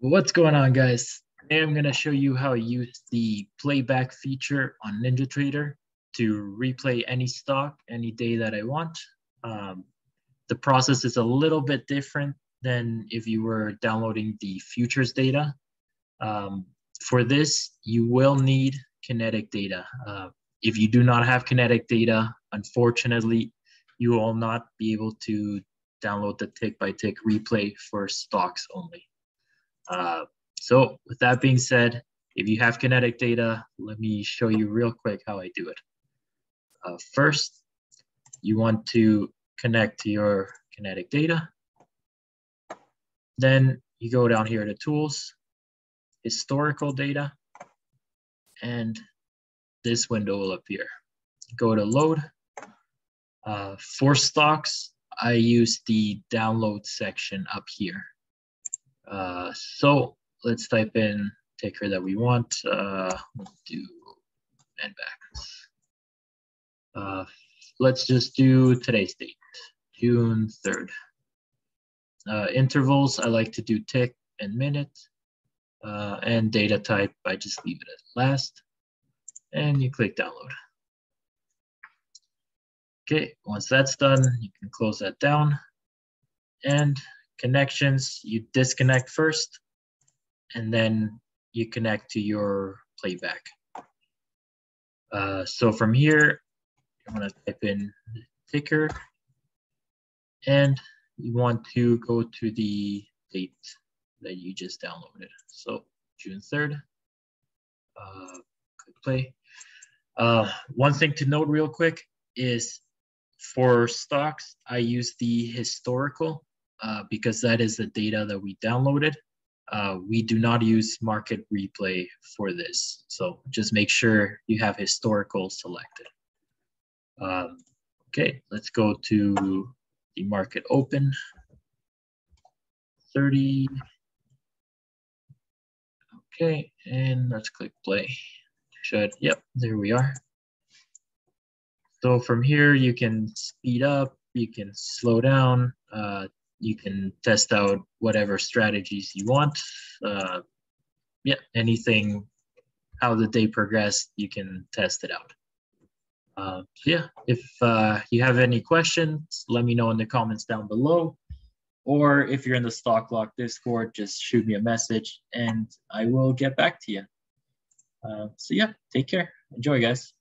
What's going on, guys? Today I'm going to show you how to use the playback feature on NinjaTrader to replay any stock any day that I want. The process is a little bit different than if you were downloading the futures data. For this, you will need Kinetick Data. If you do not have Kinetick Data, unfortunately, you will not be able to download the tick-by-tick replay for stocks only. So with that being said, if you have Kinetick Data, let me show you real quick how I do it. First, you want to connect to your Kinetick Data. Then you go down here to Tools, Historical Data, and this window will appear. Go to Load. For stocks, I use the Download section up here. So let's type in ticker that we want. We'll do NVDA. Let's just do today's date, June 3rd. Intervals, I like to do tick and minute. And data type, I just leave it at last. And you click download. Okay, once that's done, you can close that down. And connections, you disconnect first, and then you connect to your playback. So from here, you want to type in ticker, and you want to go to the date that you just downloaded. So June 3rd, click play. One thing to note real quick is for stocks, I use the historical. Because that is the data that we downloaded. We do not use market replay for this. So just make sure you have historical selected. Okay, let's go to the market open. 30. Okay, and let's click play. Yep, there we are. So from here, you can speed up, you can slow down, you can test out whatever strategies you want. Yeah, anything, how the day progressed, you can test it out. Yeah, if you have any questions, let me know in the comments down below. Or if you're in the StockLock Discord, just shoot me a message and I will get back to you. So yeah, take care. Enjoy, guys.